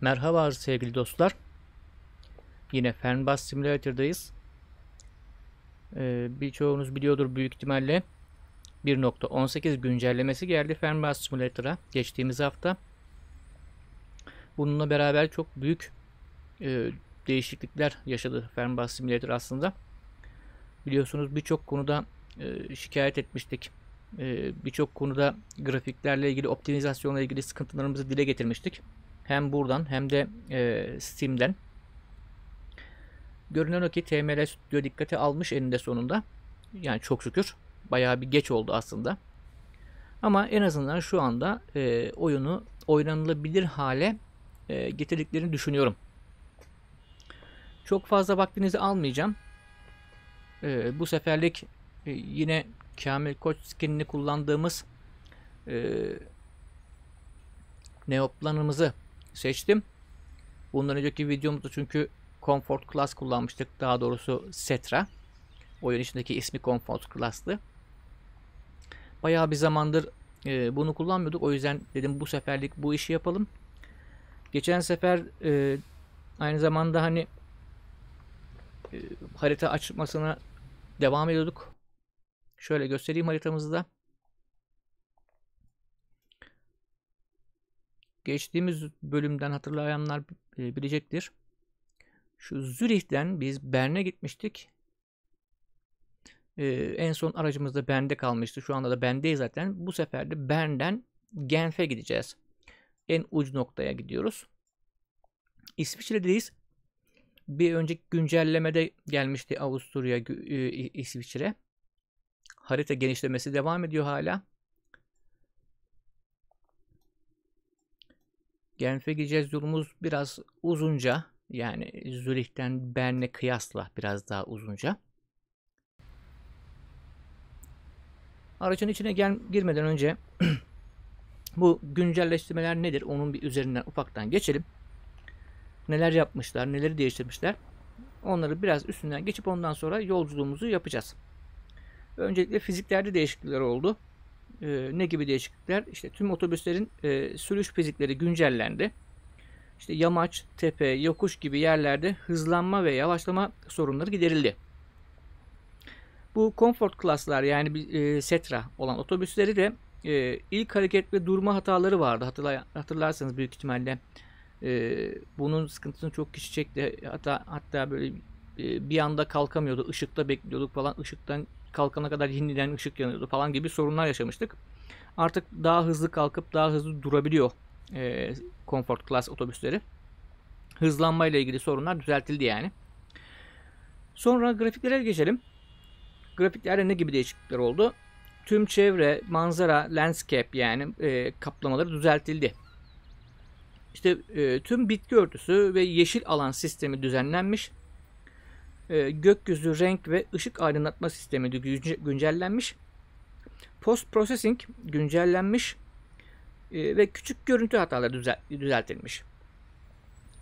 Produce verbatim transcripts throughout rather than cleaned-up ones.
Merhaba sevgili dostlar. Yine Fernbus Simulator'dayız. Ee, birçoğunuz biliyordur büyük ihtimalle. bir nokta on sekiz güncellemesi geldi Fernbus Simulator'a geçtiğimiz hafta. Bununla beraber çok büyük e, değişiklikler yaşadı Fernbus Simulator aslında. Biliyorsunuz birçok konuda e, şikayet etmiştik. E, birçok konuda grafiklerle ilgili, optimizasyonla ilgili sıkıntılarımızı dile getirmiştik. Hem buradan hem de e, Steam'den. Görünen o ki T M L Stüdyo dikkate almış eninde sonunda. Yani çok şükür. Bayağı bir geç oldu aslında. Ama en azından şu anda e, oyunu oynanılabilir hale e, getirdiklerini düşünüyorum. Çok fazla vaktinizi almayacağım. E, bu seferlik e, yine Kamil Koç skinini kullandığımız e, Neoplan'ımızı seçtim. Bundan önceki videomuzda çünkü Comfort Class kullanmıştık. Daha doğrusu Setra. Oyun içindeki ismi Comfort Class'tı. Bayağı bir zamandır e, bunu kullanmıyorduk. O yüzden dedim bu seferlik bu işi yapalım. Geçen sefer e, aynı zamanda hani e, harita açmasına devam ediyorduk. Şöyle göstereyim haritamızı da. Geçtiğimiz bölümden hatırlayanlar e, bilecektir. Şu Zürih'ten biz Bern'e gitmiştik. Ee, en son aracımız da Bern'de kalmıştı. Şu anda da Bern'deyiz zaten. Bu sefer de Bern'den Genf'e gideceğiz. En uç noktaya gidiyoruz. İsviçre'deyiz. Bir önceki güncellemede gelmişti Avusturya, e, İsviçre. Harita genişlemesi devam ediyor hala. Genf'e gideceğiz. Yolumuz biraz uzunca. Yani Zürih'ten Bern'e kıyasla biraz daha uzunca. Aracın içine gel girmeden önce bu güncelleştirmeler nedir? Onun bir üzerinden ufaktan geçelim. Neler yapmışlar, neleri değiştirmişler? Onları biraz üstünden geçip ondan sonra yolculuğumuzu yapacağız. Öncelikle fiziklerde değişiklikler oldu. Ee, ne gibi değişiklikler? İşte tüm otobüslerin e, sürüş fizikleri güncellendi. İşte yamaç, tepe, yokuş gibi yerlerde hızlanma ve yavaşlama sorunları giderildi. Bu Comfort Class'lar yani e, Setra olan otobüsleri de e, ilk hareket ve durma hataları vardı. Hatırla, hatırlarsanız büyük ihtimalle e, bunun sıkıntısını çok kişi çekti. Hatta, hatta böyle e, bir anda kalkamıyordu. Işıkta bekliyorduk falan. Işıktan kalkana kadar yeniden ışık yanıyordu falan gibi sorunlar yaşamıştık. Artık daha hızlı kalkıp daha hızlı durabiliyor e, Comfort Class otobüsleri. Hızlanmayla ilgili sorunlar düzeltildi yani. Sonra grafiklere geçelim. Grafiklerde ne gibi değişiklikler oldu? Tüm çevre, manzara, landscape yani e, kaplamaları düzeltildi. İşte e, tüm bitki örtüsü ve yeşil alan sistemi düzenlenmiş. E, gökyüzü, renk ve ışık aydınlatma sistemi güncellenmiş. Post processing güncellenmiş. E, ve küçük görüntü hataları düzel düzeltilmiş.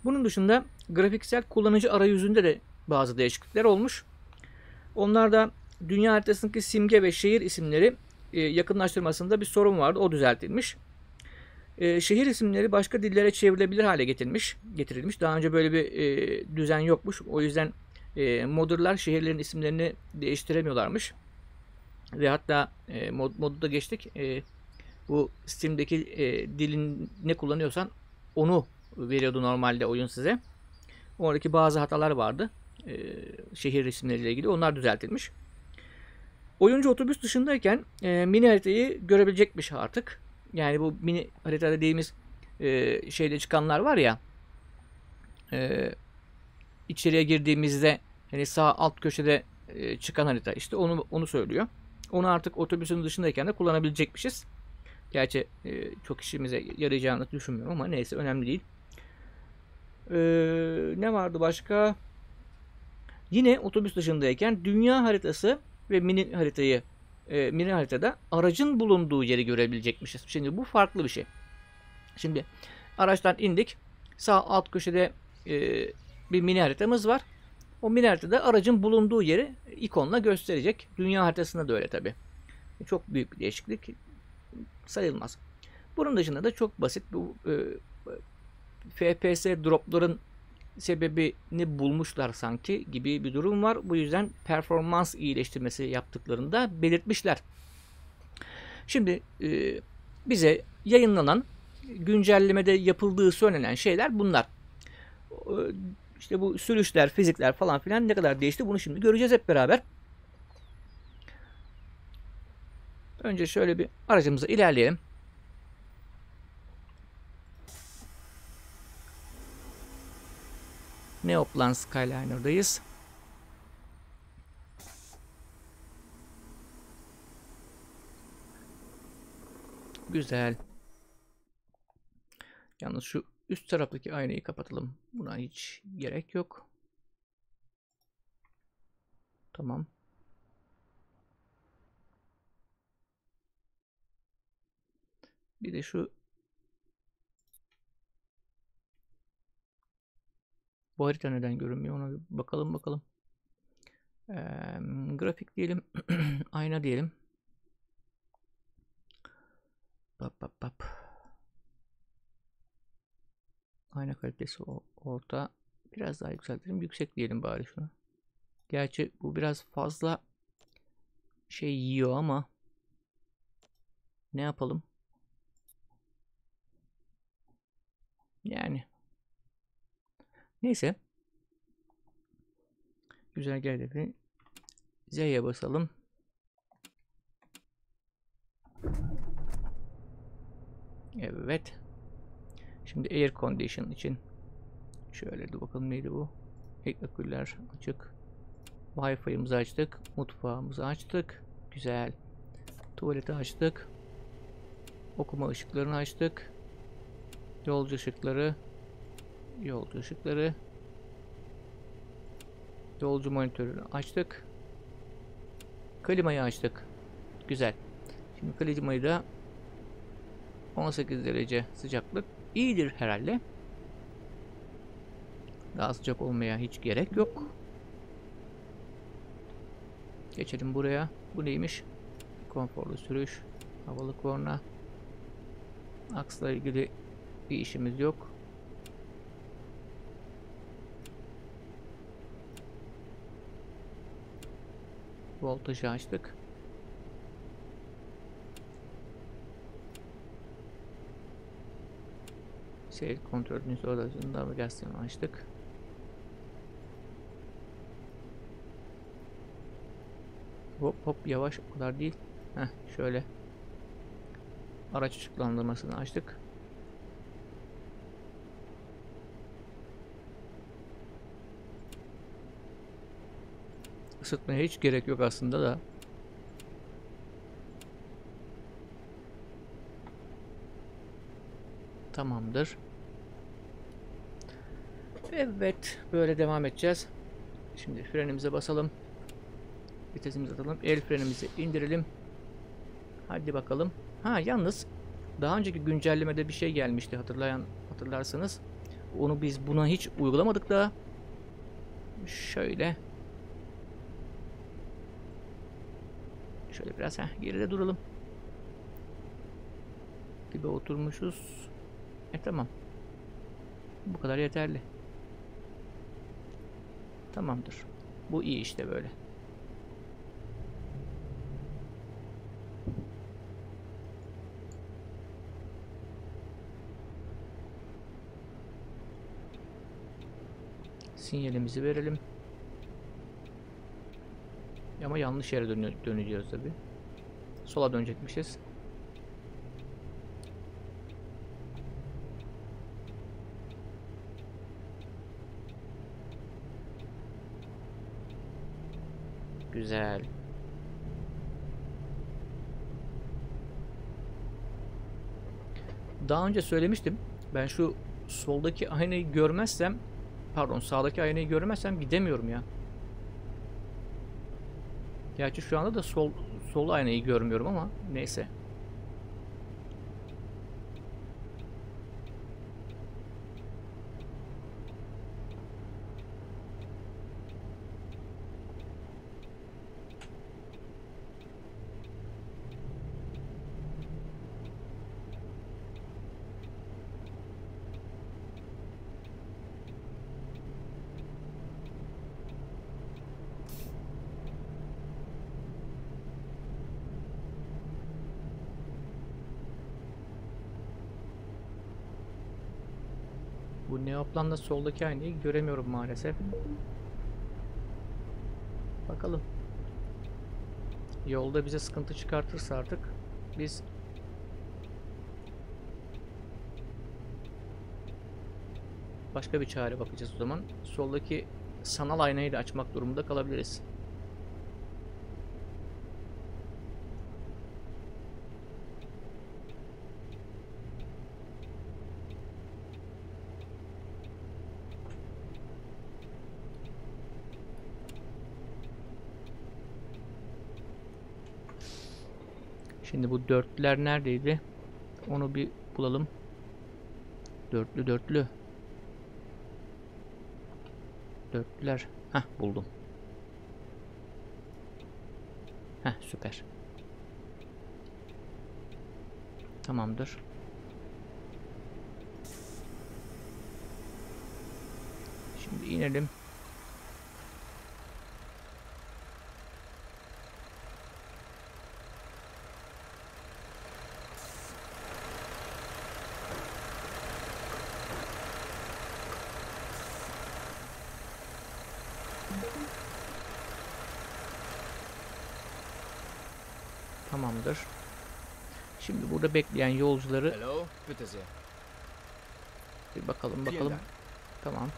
Bunun dışında grafiksel kullanıcı arayüzünde de bazı değişiklikler olmuş. Onlar da dünya haritasındaki simge ve şehir isimleri e, yakınlaştırmasında bir sorun vardı. O düzeltilmiş. E, şehir isimleri başka dillere çevrilebilir hale getirilmiş. getirilmiş. Daha önce böyle bir e, düzen yokmuş. O yüzden e, modderlar şehirlerin isimlerini değiştiremiyorlarmış. Ve hatta e, mod, modu da geçtik. E, bu Steam'deki e, dilin ne kullanıyorsan onu veriyordu normalde oyun size. Oradaki bazı hatalar vardı. E, şehir isimleriyle ilgili. Onlar düzeltilmiş. Oyuncu otobüs dışındayken e, mini haritayı görebilecekmiş artık. Yani bu mini harita dediğimiz e, şeyde çıkanlar var ya. E, içeriye girdiğimizde hani sağ alt köşede e, çıkan harita. İşte onu onu söylüyor. Onu artık otobüsün dışındayken de kullanabilecekmişiz. Gerçi e, çok işimize yarayacağını düşünmüyorum ama neyse önemli değil. E, ne vardı başka? Yine otobüs dışındayken dünya haritası ve mini haritayı e, mini haritada aracın bulunduğu yeri görebilecekmişiz. Şimdi bu farklı bir şey. Şimdi araçtan indik. Sağ alt köşede e, bir mini haritamız var. O mini haritada aracın bulunduğu yeri ikonla gösterecek. Dünya haritasında da öyle tabi. Çok büyük bir değişiklik sayılmaz. Bunun dışında da çok basit bu e, F P S dropların sebebini bulmuşlar sanki gibi bir durum var. Bu yüzden performans iyileştirmesi yaptıklarını da belirtmişler. Şimdi e, bize yayınlanan, güncellemede yapıldığı söylenen şeyler bunlar. E, işte bu sürüşler, fizikler falan filan ne kadar değişti bunu şimdi göreceğiz hep beraber. Önce şöyle bir aracımıza ilerleyelim. Neoplan Skyliner'dayız. Güzel. Yalnız şu üst taraftaki aynayı kapatalım. Buna hiç gerek yok. Tamam. Bir de şu bu harita neden görünmüyor ona bir bakalım bakalım. Ee, grafik diyelim. Ayna diyelim. Pap pap pap. Ayna kalitesi orta. Biraz daha yükseltelim. Yüksek diyelim bari şuna. Gerçi bu biraz fazla şey yiyor ama ne yapalım? Yani neyse. Güzel geldi. Z'ye basalım. Evet. Şimdi air condition için şöyle de bakalım neydi bu? Ek aküller açık. Wi-Fi'mizi açtık. Mutfağımızı açtık. Güzel. Tuvaleti açtık. Okuma ışıklarını açtık. Yolcu ışıkları, yolcu ışıkları, yolcu monitörünü açtık, klimayı açtık. Güzel. Şimdi klimayı da on sekiz derece sıcaklık iyidir herhalde. Daha sıcak olmaya hiç gerek yok. Geçelim buraya. Bu neymiş? Konforlu sürüş, havalı korna, aksla ilgili bir işimiz yok. Voltajı açtık. Seyir kontrolünün sonrasında navigasyonu açtık. Hop hop yavaş, o kadar değil. Heh, şöyle. Araç ışıklandırmasını açtık. Isıtmaya hiç gerek yok aslında da. Tamamdır. Evet, böyle devam edeceğiz. Şimdi frenimize basalım. Vitesimizi atalım. El frenimizi indirelim. Hadi bakalım. Ha, yalnız daha önceki güncellemede bir şey gelmişti, hatırlayan hatırlarsanız. Onu biz buna hiç uygulamadık da. Şöyle Şöyle biraz heh, geride duralım. Gibi oturmuşuz. E tamam. Bu kadar yeterli. Tamamdır. Bu iyi işte böyle. Sinyalimizi verelim. Ama yanlış yere dönü döneceğiz tabi. Sola dönecekmişiz. Güzel. Daha önce söylemiştim. Ben şu soldaki aynayı görmezsem, pardon sağdaki aynayı görmezsem gidemiyorum ya. Gerçi şu anda da sol sol aynayı görmüyorum ama neyse. Bu Neoplan'da soldaki aynayı göremiyorum maalesef. Bakalım. Yolda bize sıkıntı çıkartırsa artık biz başka bir çare bakacağız o zaman. Soldaki sanal aynayı da açmak durumunda kalabiliriz. Şimdi bu dörtlüler neredeydi? Onu bir bulalım. Dörtlü dörtlü. Dörtlüler. Heh, buldum. Heh, süper. Tamamdır. Şimdi inelim. Tamamdır. Şimdi burada bekleyen yolcuları bir bakalım bakalım. Tamam.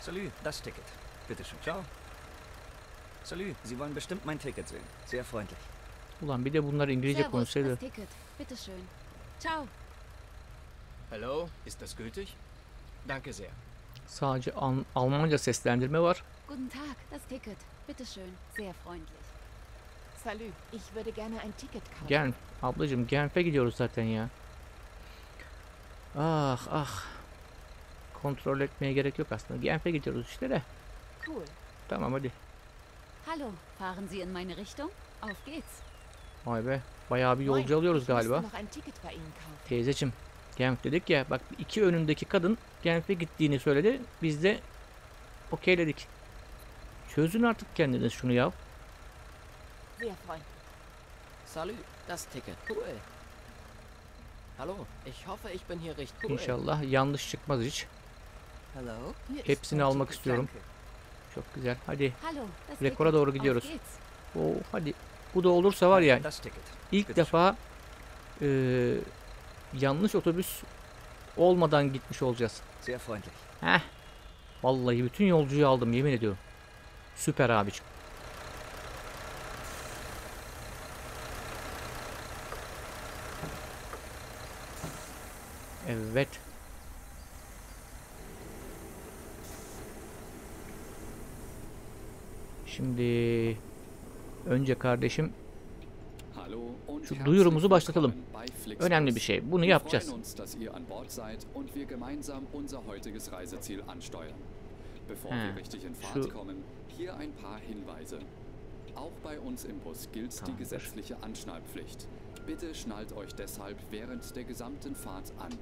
Salut, das Ticket. Bitte schön. Ciao. Salut, Sie wollen bestimmt mein Ticket sehen. Sehr freundlich. Ulan bir de bunlar İngilizce konuşuyor. Bitte schön. Ciao. Hello, ist das gültig? Danke sehr. Sadece Al Almanca seslendirme var. Guten Tag, das Ticket. Bitte schön. Sehr freundlich. Salut, ich würde gerne ein Ticket kaufen. Genf, ablacığım Genf'e gidiyoruz zaten ya. Ah ah. Kontrol etmeye gerek yok aslında. Genf'e gidiyoruz işte de. Cool. Tamam hadi. Hallo, fahren Sie in meine Richtung? Auf geht's. Vay be, bayağı bir yolcu alıyoruz galiba. Teyzeciğim, Genf dedik ya. Bak iki önümdeki kadın Genf'e gittiğini söyledi. Biz de okeyledik. Çözün artık kendiniz şunu ya. Salut, das Ticket. Cool. Hallo, ich hoffe, ich bin hier richtig. İnşallah yanlış çıkmaz hiç. Hello. Hepsini almak istiyorum. Çok güzel. Hadi. Rekora doğru gidiyoruz. Oo, hadi. Bu da olursa var ya. İlk defa e, yanlış otobüs olmadan gitmiş olacağız. Heh. Vallahi bütün yolcuyu aldım yemin ediyorum. Süper abiciğim. Evet. Şimdi önce kardeşim şu duyurumuzu başlatalım. Önemli bir şey. Bunu yapacağız. Ha, şu. Auch bei uns im Bus gilt die gesetzliche Anschnallpflicht. Bitte schnallt euch deshalb während der gesamten Fahrt an.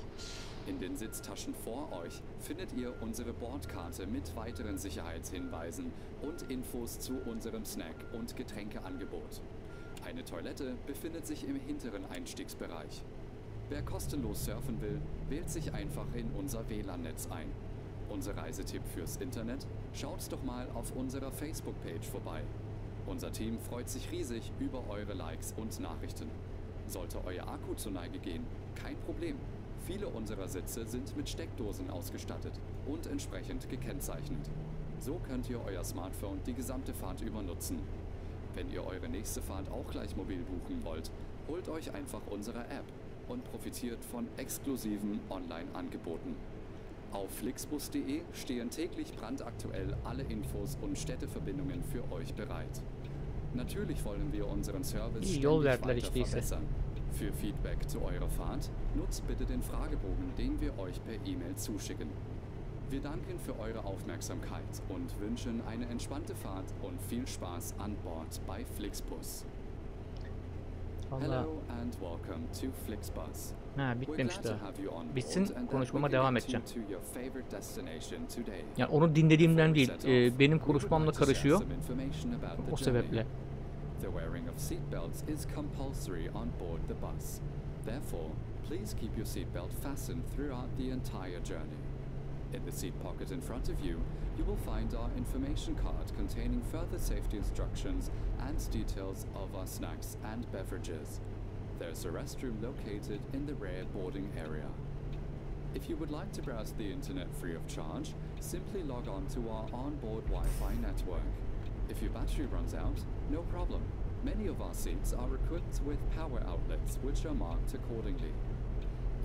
In den Sitztaschen vor euch findet ihr unsere Bordkarte mit weiteren Sicherheitshinweisen und Infos zu unserem Snack- und Getränkeangebot. Eine Toilette befindet sich im hinteren Einstiegsbereich. Wer kostenlos surfen will, wählt sich einfach in unser W L A N-Netz ein. Unser Reisetipp fürs Internet? Schaut doch mal auf unserer Facebook-Page vorbei. Unser Team freut sich riesig über eure Likes und Nachrichten. Sollte euer Akku zur Neige gehen, kein Problem. Viele unserer Sitze sind mit Steckdosen ausgestattet und entsprechend gekennzeichnet. So könnt ihr euer Smartphone die gesamte Fahrt über nutzen. Wenn ihr eure nächste Fahrt auch gleich mobil buchen wollt, holt euch einfach unsere App und profitiert von exklusiven Online-Angeboten. Auf flixbus punkt de stehen täglich brandaktuell alle Infos und Städteverbindungen für euch bereit. Natürlich wollen wir unseren Service ständig weiter verbessern. Für Feedback zu eurer Fahrt nutzt bitte den Fragebogen, den wir euch per E-Mail zuschicken. Wir danken für eure Aufmerksamkeit und wünschen eine entspannte Fahrt und viel Spaß an Bord bei Flixbus. Hello and welcome to Flixbus. Ha, bitmemiş daha. Bitsin, konuşmama devam edeceğim. Yani onu dinlediğimden değil, e, benim konuşmamla karışıyor. O sebeple. In the seat pocket in front of you, you will find our information card containing further safety instructions and details of our snacks and beverages. There's a restroom located in the rear boarding area. If you would like to browse the internet free of charge, simply log on to our onboard Wi-Fi network. If your battery runs out, no problem. Many of our seats are equipped with power outlets, which are marked accordingly.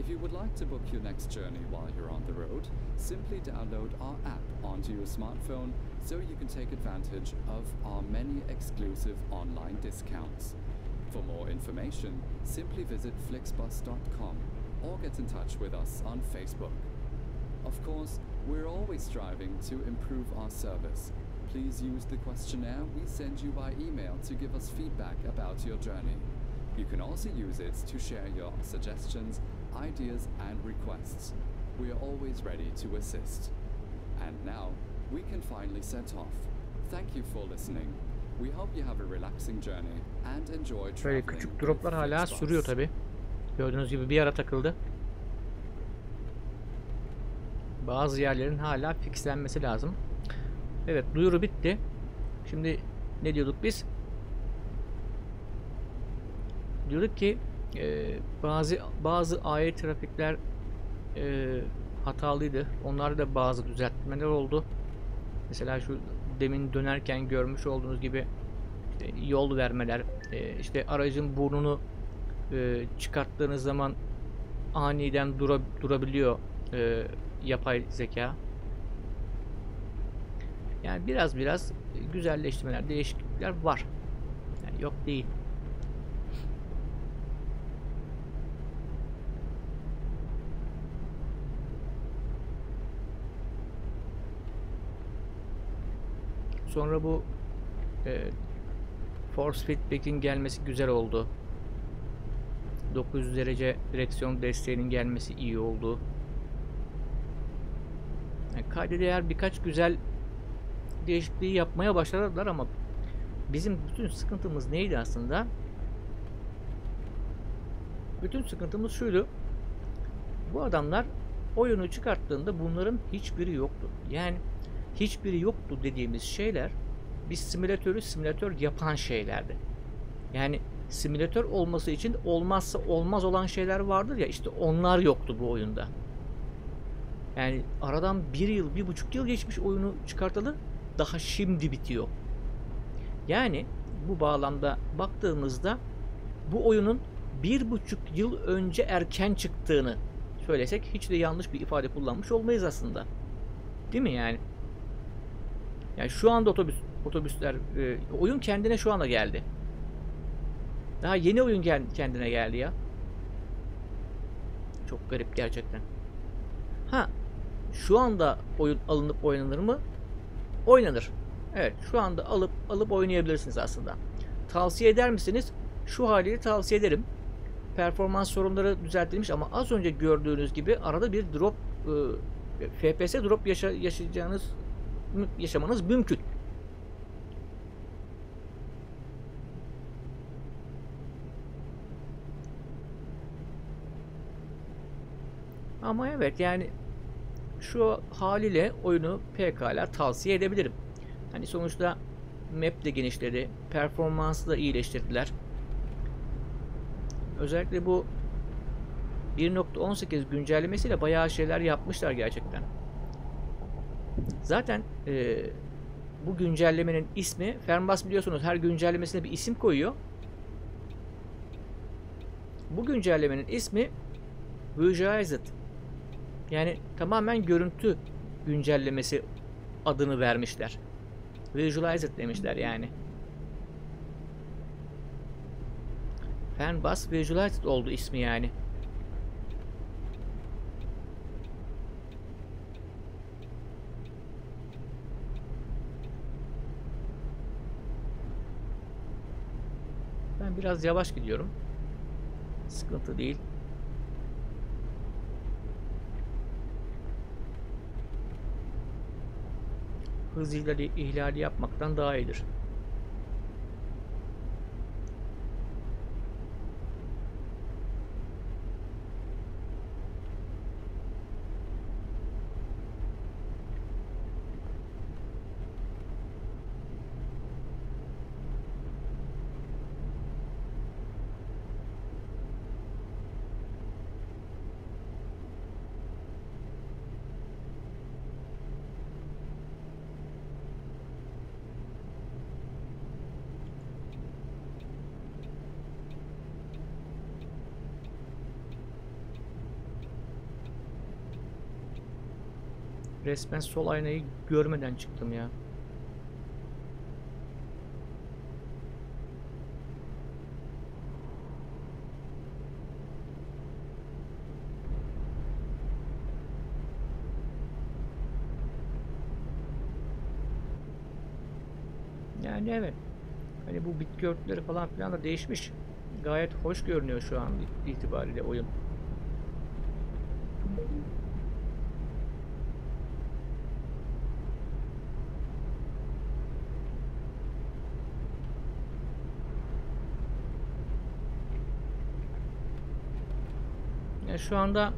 If you would like to book your next journey while you're on the road, simply download our app onto your smartphone so you can take advantage of our many exclusive online discounts. For more information, simply visit flixbus dot com. Or get in touch with us on Facebook. Of course, we're always striving to improve our service. Please use the questionnaire we send you by email to give us feedback about your journey. You can also use it to share your suggestions, ideas, and requests. We are always ready to assist. And now, we can finally set off. Thank you for listening. We hope you have a relaxing journey and enjoy traveling. Böyle küçük droplar hala sürüyor tabii. Gördüğünüz gibi bir ara takıldı. Bazı yerlerin hala fixlenmesi lazım. Evet, duyuru bitti. Şimdi ne diyorduk biz? Diyorduk ki e, bazı bazı ayrı trafikler e, hatalıydı. Onlarda da bazı düzeltmeler oldu. Mesela şu demin dönerken görmüş olduğunuz gibi işte yol vermeler, e, işte aracın burnunu E, çıkarttığınız zaman aniden dura, durabiliyor e, yapay zeka. Yani biraz biraz güzelleştirmeler, değişiklikler var. Yani yok değil. Sonra bu e, force feedback'in gelmesi güzel oldu. dokuz yüz derece direksiyon desteğinin gelmesi iyi oldu. Yani kayda değer birkaç güzel değişikliği yapmaya başladılar ama bizim bütün sıkıntımız neydi aslında? Bütün sıkıntımız şuydu. Bu adamlar oyunu çıkarttığında bunların hiçbiri yoktu. Yani hiçbiri yoktu dediğimiz şeyler biz simülatörü simülatör yapan şeylerdi. Yani simülatör olması için olmazsa olmaz olan şeyler vardır ya, işte onlar yoktu bu oyunda. Yani aradan bir yıl, bir buçuk yıl geçmiş oyunu çıkartalı, daha şimdi bitiyor. Yani bu bağlamda baktığımızda bu oyunun bir buçuk yıl önce erken çıktığını söylesek hiç de yanlış bir ifade kullanmış olmayız aslında. Değil mi yani? Yani şu anda otobüs, otobüsler, oyun kendine şu anda geldi. Daha yeni oyun kendine geldi ya. Çok garip gerçekten. Ha, şu anda oyun alınıp oynanır mı? Oynanır. Evet, şu anda alıp alıp oynayabilirsiniz aslında. Tavsiye eder misiniz? Şu haliyle tavsiye ederim. Performans sorunları düzeltilmiş ama az önce gördüğünüz gibi arada bir drop, e, F P S drop yaşa, yaşayacağınız yaşamanız mümkün. Ama evet, yani şu haliyle oyunu pekala tavsiye edebilirim. Hani sonuçta map de genişledi, performansı da iyileştirdiler. Özellikle bu bir nokta on sekiz güncellemesiyle bayağı şeyler yapmışlar gerçekten. Zaten e, bu güncellemenin ismi, Fernbus biliyorsunuz her güncellemesine bir isim koyuyor. Bu güncellemenin ismi Visualized. Yani tamamen görüntü güncellemesi adını vermişler. Visualized demişler yani. Fernbus Visualized oldu ismi yani. Ben biraz yavaş gidiyorum. Sıkıntı değil. Hız ihlali, ihlali yapmaktan daha iyidir. Resmen sol aynayı görmeden çıktım ya. Yani evet. Hani bu bitki örtüleri falan filan da değişmiş. Gayet hoş görünüyor şu an itibariyle oyun. Yani şu anda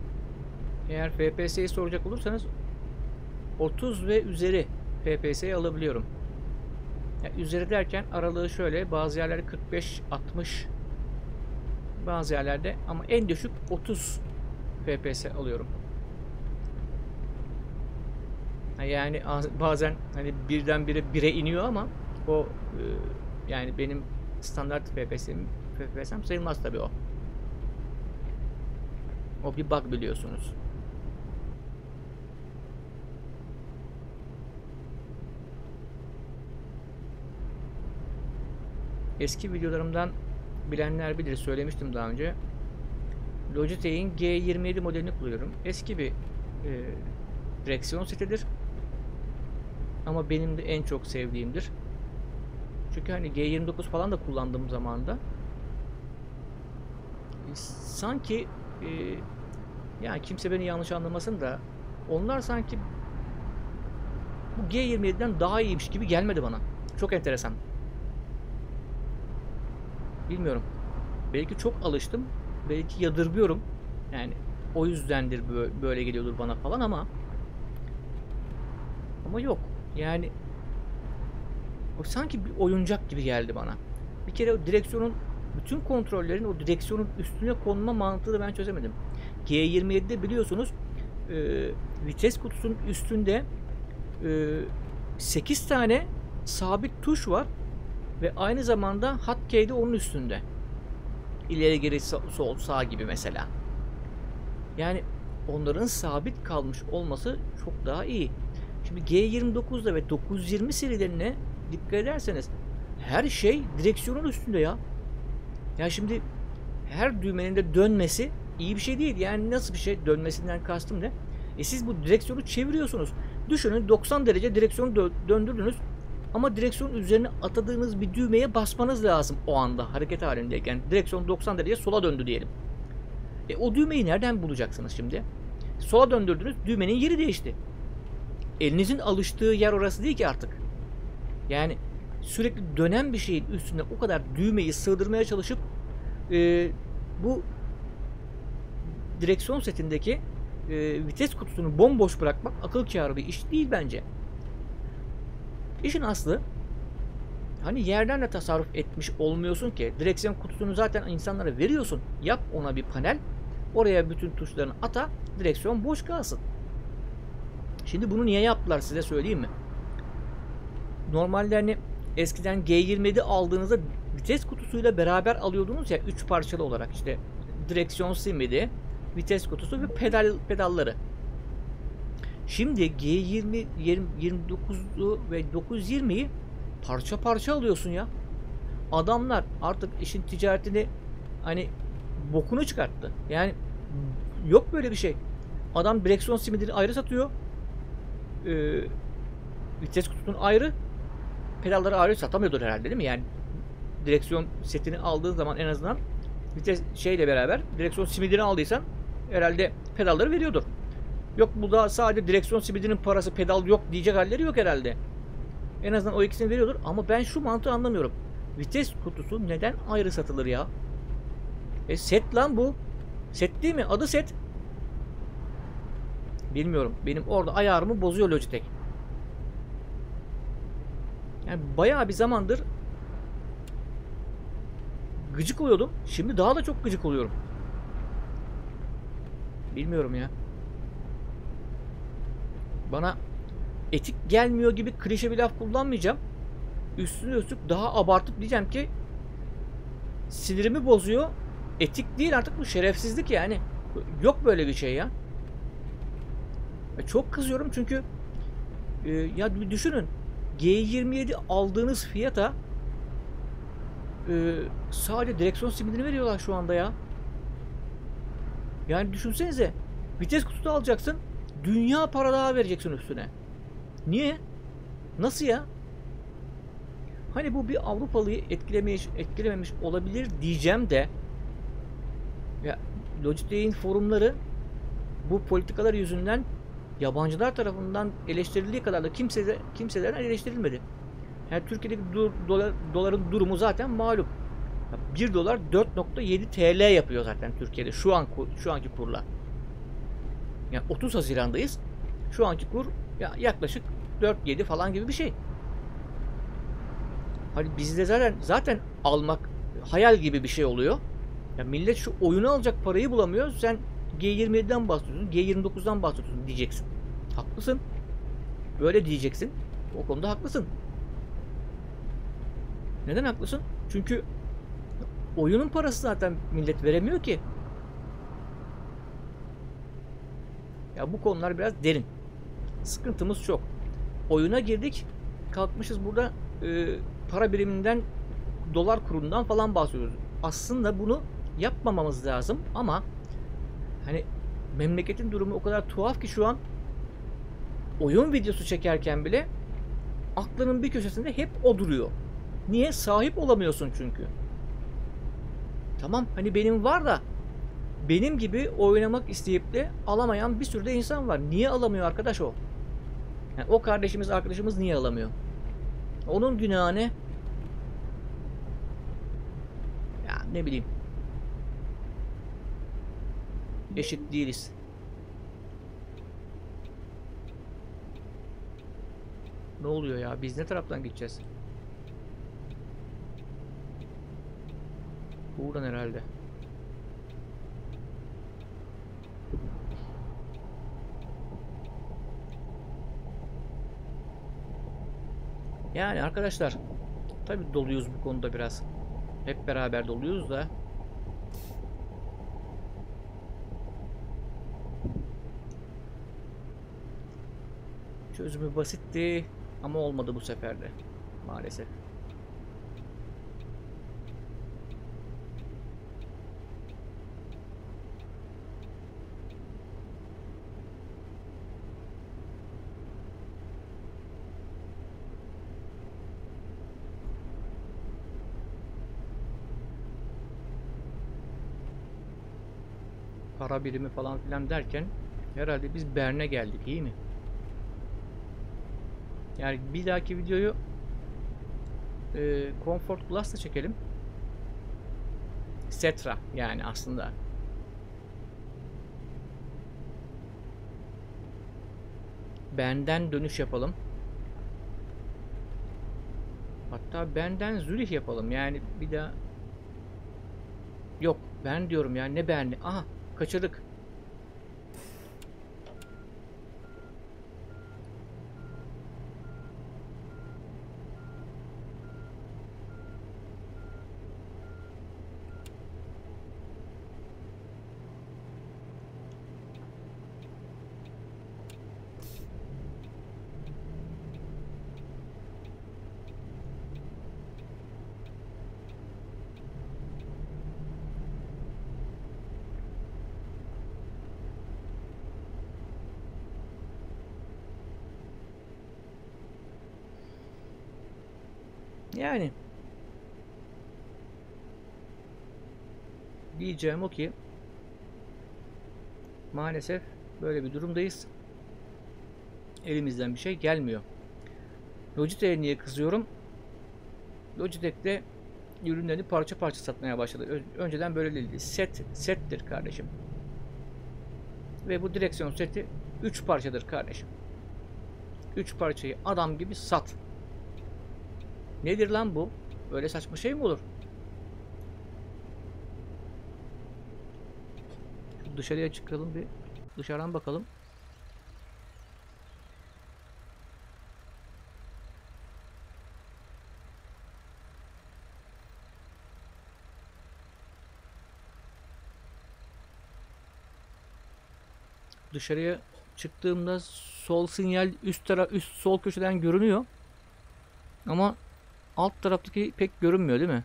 eğer F P S'yi soracak olursanız otuz ve üzeri F P S'yi alabiliyorum. Yani üzeri derken aralığı şöyle, bazı yerlerde kırk beş altmış, bazı yerlerde ama en düşük otuz F P S alıyorum. Yani bazen hani birden bire bire iniyor ama o yani benim standart F P S'im F P S'im sayılmaz tabii o. O bir bug biliyorsunuz. Eski videolarımdan bilenler bilir, söylemiştim daha önce. Logitech'in G yirmi yedi modelini kullanıyorum. Eski bir e, direksiyon setidir. Ama benim de en çok sevdiğimdir. Çünkü hani G yirmi dokuz falan da kullandığım zamanda e, sanki e, yani kimse beni yanlış anlamasın da onlar sanki bu G yirmi yedi'den daha iyiymiş gibi gelmedi bana. Çok enteresan. Bilmiyorum. Belki çok alıştım. Belki yadırgıyorum. Yani o yüzdendir böyle geliyordur bana falan ama ama yok. Yani o sanki bir oyuncak gibi geldi bana. Bir kere o direksiyonun bütün kontrollerin o direksiyonun üstüne konma mantığını ben çözemedim. G yirmi yedi'de biliyorsunuz e, vites kutusunun üstünde e, sekiz tane sabit tuş var. Ve aynı zamanda hotkey de onun üstünde. İleri geri sol sağ gibi mesela. Yani onların sabit kalmış olması çok daha iyi. Şimdi G yirmi dokuz'da ve dokuz yüz yirmi serilerine dikkat ederseniz her şey direksiyonun üstünde ya. Ya şimdi her düğmenin de dönmesi iyi bir şey değil. Yani nasıl bir şey, dönmesinden kastım ne? E siz bu direksiyonu çeviriyorsunuz. Düşünün doksan derece direksiyonu dö döndürdünüz. Ama direksiyonun üzerine atadığınız bir düğmeye basmanız lazım o anda hareket halindeyken. Direksiyon doksan derece sola döndü diyelim. E o düğmeyi nereden bulacaksınız şimdi? Sola döndürdünüz, düğmenin yeri değişti. Elinizin alıştığı yer orası değil ki artık. Yani sürekli dönen bir şeyin üstüne o kadar düğmeyi sığdırmaya çalışıp e, bu direksiyon setindeki e, vites kutusunu bomboş bırakmak akıl kârı bir iş değil bence. İşin aslı hani yerden de tasarruf etmiş olmuyorsun ki, direksiyon kutusunu zaten insanlara veriyorsun, yap ona bir panel, oraya bütün tuşlarını ata, direksiyon boş kalsın. Şimdi bunu niye yaptılar size söyleyeyim mi? Normalde hani eskiden G yirmi yedi aldığınızda vites kutusuyla beraber alıyordunuz ya, üç parçalı olarak, işte direksiyon simidi, vites kutusu ve pedal pedalları. Şimdi G yirmi, yirmi, yirmi dokuz'u ve dokuz yüz yirmi'yi parça parça alıyorsun ya. Adamlar artık işin ticaretini hani bokunu çıkarttı. Yani yok böyle bir şey. Adam direksiyon simidini ayrı satıyor. Ee, vites kutusunu ayrı. Pedalları ayrı satamıyordur herhalde değil mi? Yani direksiyon setini aldığın zaman en azından vites şeyle beraber direksiyon simidini aldıysan herhalde pedalları veriyordur. Yok bu da sadece direksiyon simidinin parası, pedal yok diyecek halleri yok herhalde. En azından o ikisini veriyordur ama ben şu mantığı anlamıyorum. Vites kutusu neden ayrı satılır ya? E set lan bu. Set değil mi? Adı set. Bilmiyorum. Benim orada ayarımı bozuyor Logitech. Yani bayağı bir zamandır gıcık oluyordum. Şimdi daha da çok gıcık oluyorum. Bilmiyorum ya. Bana etik gelmiyor gibi klişe bir laf kullanmayacağım. Üstüne üstlük daha abartıp diyeceğim ki sinirimi bozuyor. Etik değil artık bu, şerefsizlik yani. Yok böyle bir şey ya. Ya çok kızıyorum çünkü e, ya bir düşünün, G yirmi yedi aldığınız fiyata e, sadece direksiyon simidini veriyorlar şu anda ya. Yani düşünsenize, vites kutusu alacaksın, dünya para daha vereceksin üstüne. Niye? Nasıl ya? Hani bu bir Avrupalıyı etkilememiş, etkilememiş olabilir diyeceğim de, ya Logitech'in forumları bu politikalar yüzünden yabancılar tarafından eleştirildiği kadar da kimse, kimselerden eleştirilmedi. Yani Türkiye'deki do, dolar, doların durumu zaten malum. bir dolar dört nokta yedi T L yapıyor zaten Türkiye'de şu an şu anki kurla. Yani otuz Haziran'dayız. Şu anki kur ya yaklaşık dört yedi falan gibi bir şey. Hani bizde zaten zaten almak hayal gibi bir şey oluyor. Ya millet şu oyunu alacak parayı bulamıyor. Sen G yirmi yedi'den bahsediyorsun, G yirmi dokuz'dan bahsediyorsun diyeceksin. Haklısın. Böyle diyeceksin. O konuda haklısın. Neden haklısın? Çünkü oyunun parası zaten millet veremiyor ki. Ya bu konular biraz derin. Sıkıntımız çok. Oyuna girdik, kalkmışız burada e, para biriminden, dolar kurundan falan bahsediyoruz. Aslında bunu yapmamamız lazım ama hani memleketin durumu o kadar tuhaf ki şu an oyun videosu çekerken bile aklının bir köşesinde hep o duruyor. Niye? Sahip olamıyorsun çünkü. Tamam, hani benim var da benim gibi oynamak isteyip de alamayan bir sürü de insan var. Niye alamıyor arkadaş o? Yani o kardeşimiz, arkadaşımız niye alamıyor? Onun günahı ne? Ya ne bileyim. Eşit değiliz. Ne oluyor ya? Biz ne taraftan gideceğiz? Buradan herhalde. Yani arkadaşlar tabii doluyuz bu konuda biraz. Hep beraber doluyuz da. Çözümü basitti ama olmadı bu sefer de maalesef. Para birimi falan filan derken herhalde biz Bern'e geldik, iyi mi? Yani bir dahaki videoyu e, Comfort Class'la çekelim. Setra yani aslında. Bern'den dönüş yapalım. Hatta Bern'den Zürich yapalım. Yani bir daha yok Bern diyorum yani, ne Bern'i? Aha, kaçırdık. Yani diyeceğim o ki maalesef böyle bir durumdayız. Elimizden bir şey gelmiyor. Logitech'e niye kızıyorum? Logitech'te ürünlerini parça parça satmaya başladı. Önceden böyle değildi. Set settir kardeşim. Ve bu direksiyon seti üç parçadır kardeşim. üç parçayı adam gibi sat. Nedir lan bu? Öyle saçma şey mi olur? Şu dışarıya çıkalım bir. Dışarıdan bakalım. Dışarıya çıktığımda sol sinyal üst taraf üst sol köşeden görünüyor. Ama alt taraftaki pek görünmüyor değil mi?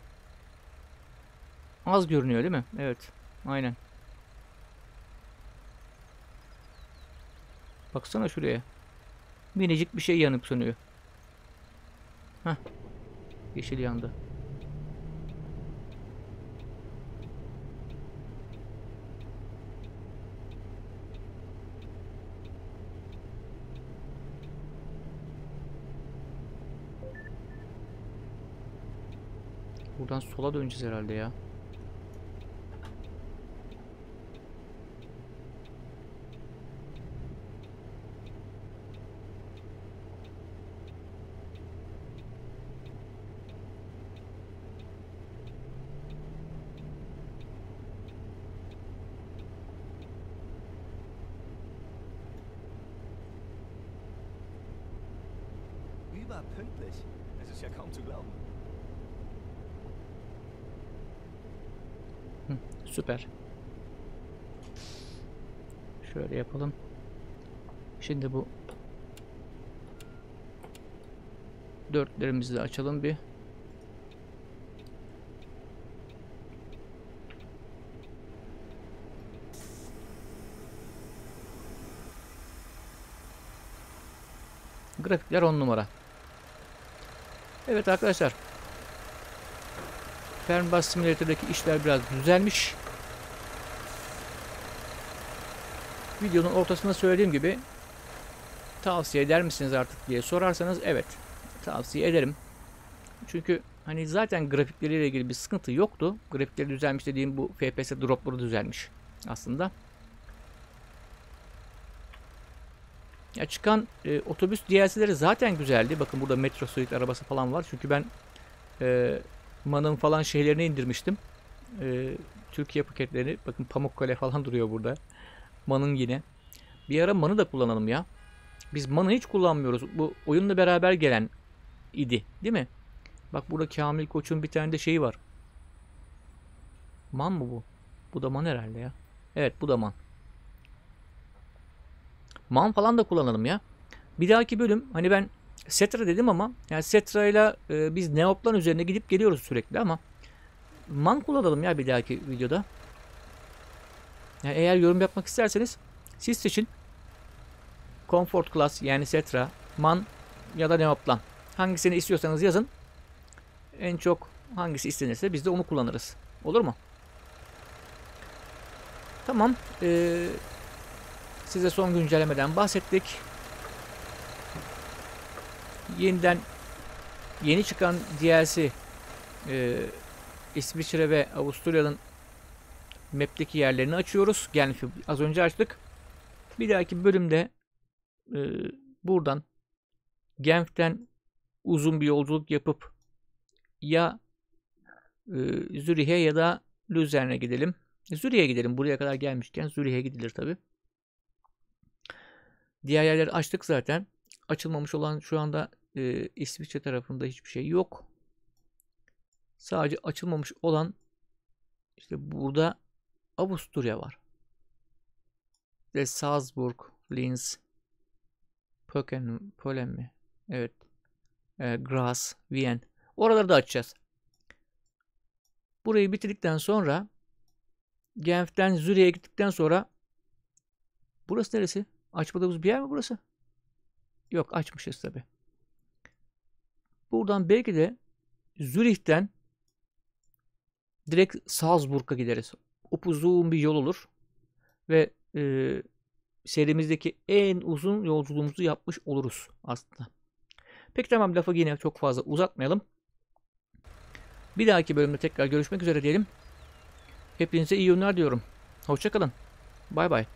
Az görünüyor değil mi? Evet. Aynen. Baksana şuraya. Minicik bir şey yanıp sönüyor. Heh. Yeşil yandı. Buradan sola döneceğiz herhalde ya. Überpünktlich. Es ist ja kaum zu glauben. Süper. Şöyle yapalım. Şimdi bu dörtlerimizi de açalım bir. Grafikler on numara. Evet arkadaşlar. Fernbus Simulator'daki işler biraz düzelmiş. Videonun ortasında söylediğim gibi tavsiye eder misiniz artık diye sorarsanız evet tavsiye ederim. Çünkü hani zaten grafikleriyle ilgili bir sıkıntı yoktu. Grafikleri düzelmiş dediğim bu F P S dropları düzelmiş aslında. Ya çıkan e, otobüs D L C'leri zaten güzeldi. Bakın burada Metro Suit arabası falan var. Çünkü ben e, Man'ın falan şeylerini indirmiştim. Ee, Türkiye paketlerini. Bakın Pamukkale falan duruyor burada. Man'ın yine. Bir ara Man'ı da kullanalım ya. Biz Man'ı hiç kullanmıyoruz. Bu oyunla beraber gelen idi. Değil mi? Bak burada Kamil Koç'un bir tane de şeyi var. Man mı bu? Bu da Man herhalde ya. Evet bu da Man. Man falan da kullanalım ya. Bir dahaki bölüm hani ben Setra dedim ama yani Setra ile biz Neoplan üzerine gidip geliyoruz sürekli ama Man kullanalım ya bir dahaki videoda. Yani eğer yorum yapmak isterseniz siz seçin. Comfort Class yani Setra, Man ya da Neoplan. Hangisini istiyorsanız yazın. En çok hangisi istenirse biz de onu kullanırız. Olur mu? Tamam. Ee, size son güncellemeden bahsettik. Yeniden yeni çıkan D L C e, İsviçre ve Avusturya'nın map'teki yerlerini açıyoruz. Genf'i az önce açtık. Bir dahaki bölümde e, buradan Genf'ten uzun bir yolculuk yapıp ya e, Zürih'e ya da Luzern'e gidelim. Zürih'e gidelim. Buraya kadar gelmişken Zürih'e gidilir tabi. Diğer yerleri açtık zaten. Açılmamış olan şu anda e, İsviçre tarafında hiçbir şey yok. Sadece açılmamış olan işte burada Avusturya var. Ve Salzburg, Linz, Pöken, Polen mi? Evet. E, Graz, Vienna. Oraları da açacağız. Burayı bitirdikten sonra Genf'ten Zürich'e gittikten sonra burası neresi? Açmadığımız bir yer mi burası? Yok açmışız tabi. Buradan belki de Zürih'ten direkt Salzburg'a gideriz. Upuzun bir yol olur. Ve e, serimizdeki en uzun yolculuğumuzu yapmış oluruz aslında. Peki tamam lafı yine çok fazla uzatmayalım. Bir dahaki bölümde tekrar görüşmek üzere diyelim. Hepinize iyi günler diyorum. Hoşça kalın. Bay bay.